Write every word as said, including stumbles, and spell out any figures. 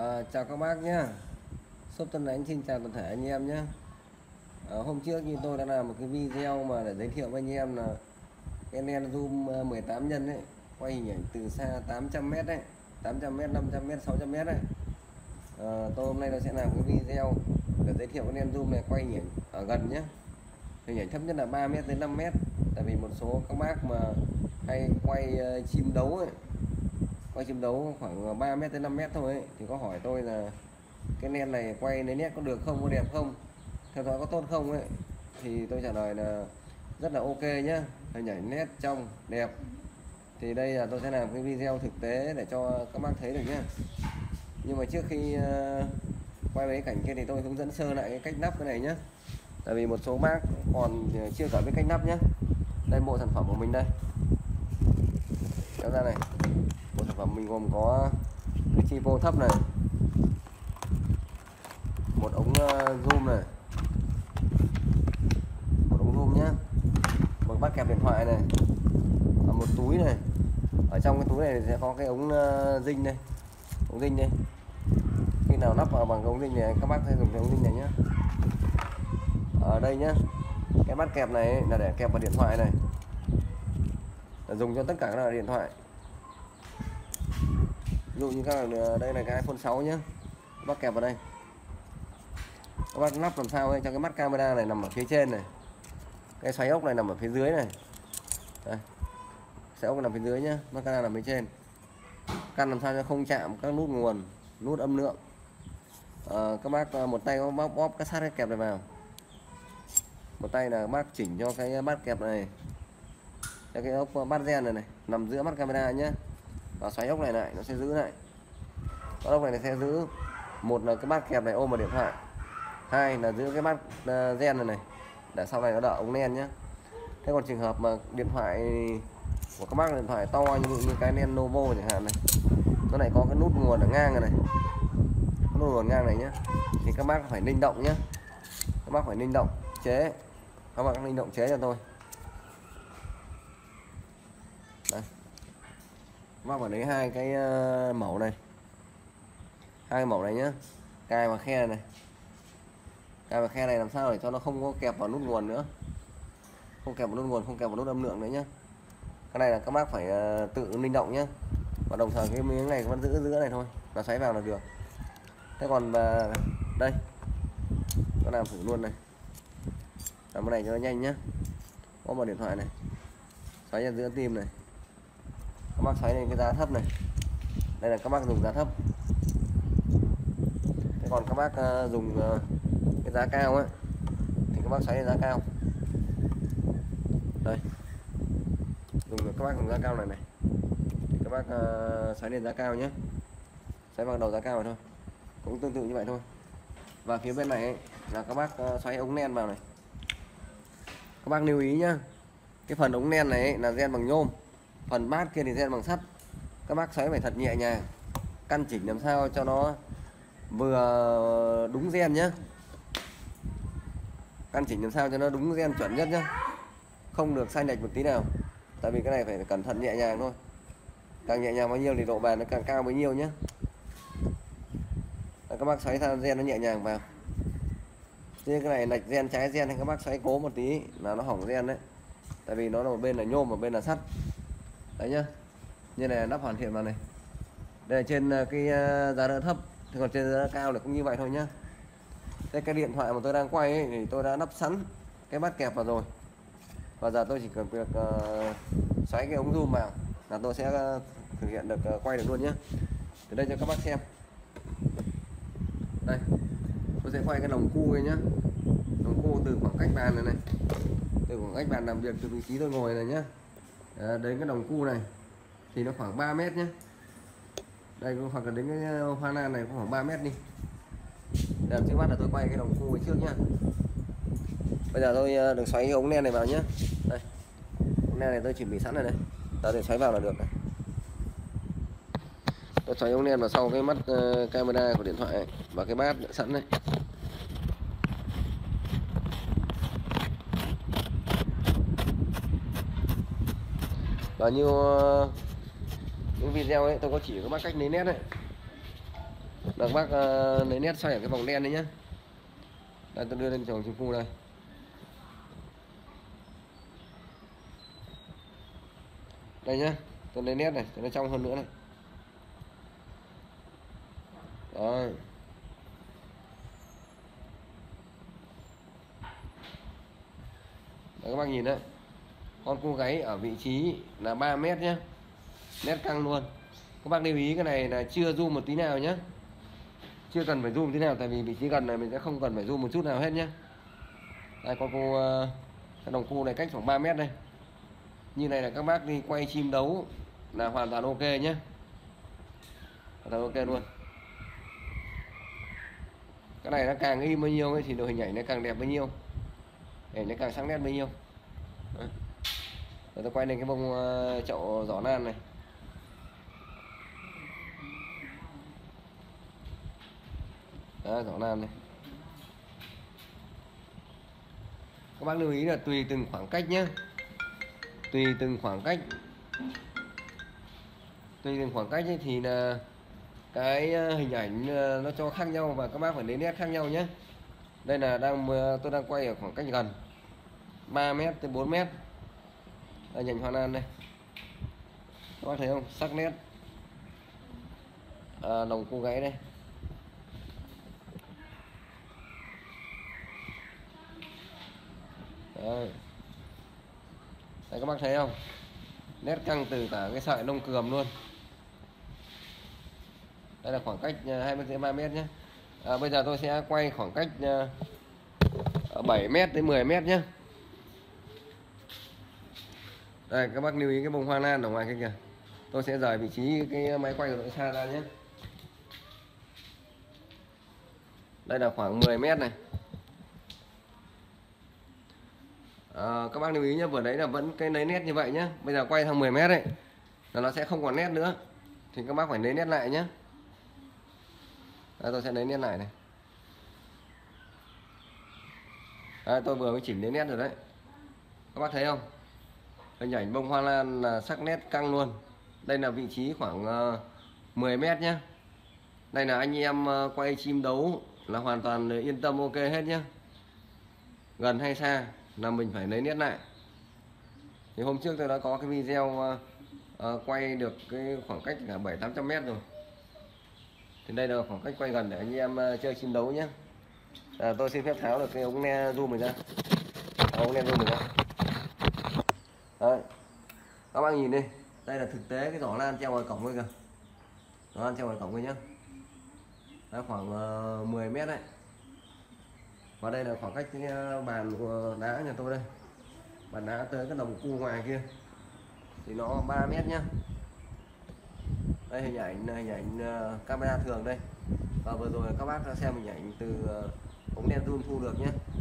À, chào các bác nhé, Shop Tân Ánh xin chào toàn thể anh em nhé. À, hôm trước như tôi đã làm một cái video mà để giới thiệu với anh em là cái lens zoom mười tám nhân đấy, quay hình ảnh từ xa tám trăm mét đấy, tám trăm mét, năm trăm mét, sáu trăm mét đấy. À, tôi hôm nay tôi sẽ làm cái video để giới thiệu cái lens zoom này quay hình ảnh ở gần nhé, hình ảnh thấp nhất là ba mét đến năm mét. Tại vì một số các bác mà hay quay uh, chim đấu ấy, quay chim đấu khoảng ba mét đến năm mét thôi ấy, thì có hỏi tôi là cái lens này quay lấy nét có được không, có đẹp không, theo dõi có tốt không ấy, thì tôi trả lời là rất là ok nhá, hình ảnh nét trong đẹp. Thì đây là tôi sẽ làm cái video thực tế để cho các bác thấy được nhá. Nhưng mà trước khi uh, quay với cảnh kia thì tôi hướng dẫn sơ lại cái cách nắp cái này nhá, tại vì một số bác còn chưa giỏi với cách nắp nhá. Đây bộ sản phẩm của mình đây, kéo ra này, bộ sản phẩm mình gồm có cái chi phô thấp này, một ống zoom này, một ống zoom nhá, một bát kẹp điện thoại này, và một túi này. Ở trong cái túi này sẽ có cái ống dinh đây, ống dinh đây. Khi nào lắp vào bằng ống dinh này các bác sẽ dùng cái ống dinh này nhá. Ở đây nhá, cái bát kẹp này là để kẹp vào điện thoại này, là dùng cho tất cả các loại điện thoại. Ví dụ như các bạn, đây là cái iPhone sáu nhá, bác kẹp vào đây. Các bác lắp làm sao ấy, cho cái mắt camera này nằm ở phía trên này, cái xoáy ốc này nằm ở phía dưới này, đây. Xoáy ốc nằm phía dưới nhá, mắt camera nằm phía trên. Căn làm sao cho không chạm các nút nguồn, nút âm lượng. À, các bác một tay bóp bóp các sát cái kẹp này vào, một tay là bác chỉnh cho cái bát kẹp này, cho cái ốc bát gen này này nằm giữa mắt camera nhé, và xoáy ốc này lại nó sẽ giữ lại, cái ốc này, này sẽ giữ. Một là cái bát kẹp này ôm vào điện thoại, hai là giữ cái bát gen này này để sau này nó đỡ ống len nhé. Thế còn trường hợp mà điện thoại của các bác, điện thoại to như, như cái Lenovo chẳng hạn này, nó này có cái nút nguồn ở ngang này, này. Nút nguồn ngang này nhé, thì các bác phải linh động nhé, các bác phải linh động chế. Các bạn linh động chế cho tôi đây, bác phải lấy hai cái mẩu này, hai mẩu này nhá, cài vào khe này, cài vào khe này làm sao để cho nó không có kẹp vào nút nguồn nữa, không kẹp vào nút nguồn, không kẹp vào nút âm lượng nữa nhá. Cái này là các bác phải tự linh động nhá, và đồng thời cái miếng này vẫn giữ giữa này thôi, là xoáy vào là được. Thế còn đây nó làm thử luôn này, làm cái này cho nó nhanh nhá, có một điện thoại này, xoáy ra giữa tim này, các bác xoáy lên cái giá thấp này, đây là các bác dùng giá thấp. Thế còn các bác uh, dùng uh, cái giá cao ấy, thì các bác xoáy lên giá cao đây, dùng các bác dùng giá cao này này, thì các bác uh, xoáy lên giá cao nhé, xoáy vào đầu giá cao này thôi, cũng tương tự như vậy thôi. Và phía bên này ấy, là các bác uh, xoáy ống len vào này. Các bác lưu ý nhá, cái phần ống len này ấy, là gen bằng nhôm, phần bát kia thì gen bằng sắt. Các bác xoáy phải thật nhẹ nhàng, căn chỉnh làm sao cho nó vừa đúng gen nhá, căn chỉnh làm sao cho nó đúng gen chuẩn nhất nhá, không được sai lệch một tí nào. Tại vì cái này phải cẩn thận nhẹ nhàng thôi, càng nhẹ nhàng bao nhiêu thì độ bền nó càng cao bấy nhiêu nhá. Các bác xoáy sao gen nó nhẹ nhàng vào. Thế cái này lệch gen, trái gen thì các bác xoáy cố một tí là nó hỏng gen đấy, tại vì nó là một bên là nhôm, một bên là sắt đấy nhá. Như này lắp hoàn thiện vào này, đây là trên cái giá đỡ thấp, thế còn trên giá cao là cũng như vậy thôi nhá. Thế cái điện thoại mà tôi đang quay ấy, thì tôi đã lắp sẵn cái bát kẹp vào rồi, và giờ tôi chỉ cần việc uh, xoáy cái ống zoom vào là tôi sẽ uh, thực hiện được, uh, quay được luôn nhá. Từ đây cho các bác xem đây, tôi sẽ quay cái lồng cu này nhá, lồng cu từ khoảng cách bàn này này, từ khoảng cách bàn làm việc, từ vị trí tôi ngồi này nhá, à, đến cái lồng cu này thì nó khoảng ba mét nhá, đây hoặc là đến cái hoa lan này khoảng ba mét đi. Làm trước mắt là tôi quay cái lồng cu trước nhá. Bây giờ tôi được xoáy cái ống len này vào nhá, đây ống len này tôi chuẩn bị sẵn rồi này, ta để xoáy vào là được này. Tôi xoáy ống len vào sau cái mắt uh, camera của điện thoại này, và cái bát sẵn này. Và như uh, những video ấy tôi có chỉ các bác cách lấy nét đấy, Đó, các bác uh, lấy nét xoay ở cái vòng đen đấy nhá. Đây tôi đưa lên trồng chim cu đây. Đây nhá, tôi lấy nét này cho nó trong hơn nữa này. Rồi. Đó, các bác nhìn đấy. Con cu gáy ở vị trí là ba mét nhá. Nét căng luôn. Các bác lưu ý cái này là chưa zoom một tí nào nhé. Chưa cần phải zoom tí nào, tại vì vị trí gần này mình sẽ không cần phải zoom một chút nào hết nhé. Đây con cu, cái đồng cu này cách khoảng ba mét đây. Như này là các bác đi quay chim đấu là hoàn toàn ok nhé. Hoàn toàn ok luôn. Cái này nó càng im bao nhiêu ấy, thì đồ hình ảnh nó càng đẹp bấy nhiêu. Để nó càng sáng nét bấy nhiêu. Đấy. Rồi tôi quay lên cái bông chậu giỏ nan này. Đó, giỏ nan này. Các bác lưu ý là tùy từng khoảng cách nhé. Tùy từng khoảng cách Tùy từng khoảng cách ấy, thì là cái hình ảnh nó cho khác nhau và các bác phải lấy nét khác nhau nhé. Đây là đang tôi đang quay ở khoảng cách gần ba mét tới bốn mét. Đây, nhành hoa lan đây. Các bác thấy không? Sắc nét. À, đồng cô gái đây. Đây. Đây các bác thấy không? Nét căng từ cả cái sợi lông cườm luôn. Đây là khoảng cách hai mươi đến ba mét nhé. À, bây giờ tôi sẽ quay khoảng cách bảy mét tới mười mét nhé. Đây các bác lưu ý cái bông hoa lan ở ngoài kia kìa. Tôi sẽ rời vị trí cái máy quay của tôi xa ra nhé. Đây là khoảng mười mét này. À, các bác lưu ý nhé, vừa đấy là vẫn cái lấy nét như vậy nhé. Bây giờ quay sang mười mét đấy là nó sẽ không còn nét nữa, thì các bác phải lấy nét lại nhé. Đây, tôi sẽ lấy nét lại này. Đây, tôi vừa mới chỉnh lấy nét rồi đấy. Các bác thấy không? Hình ảnh bông hoa lan là sắc nét căng luôn. Đây là vị trí khoảng mười mét nhé. Đây là anh em quay chim đấu là hoàn toàn yên tâm ok hết nhé. Gần hay xa là mình phải lấy nét lại. Thì hôm trước tôi đã có cái video quay được cái khoảng cách là bảy tám trăm mét rồi. Thì đây là khoảng cách quay gần để anh em chơi chim đấu nhé. À, tôi xin phép tháo được cái ống len zoom mình ra. Ống len zoom mình ra. Đấy. Các bạn nhìn đi, đây là thực tế cái giỏ lan treo ngoài cổng thôi kìa. Giỏ lan treo ngoài cổng thôi nhá. Đấy, khoảng uh, mười mét đấy. Và đây là khoảng cách cái bàn uh, đá nhà tôi đây. Bàn đá tới cái đồng cu ngoài kia thì nó ba mét nhá. Đây hình ảnh hình ảnh uh, camera thường đây. Và vừa rồi các bác đã xem hình ảnh từ uh, ống đen zoom thu được nhé.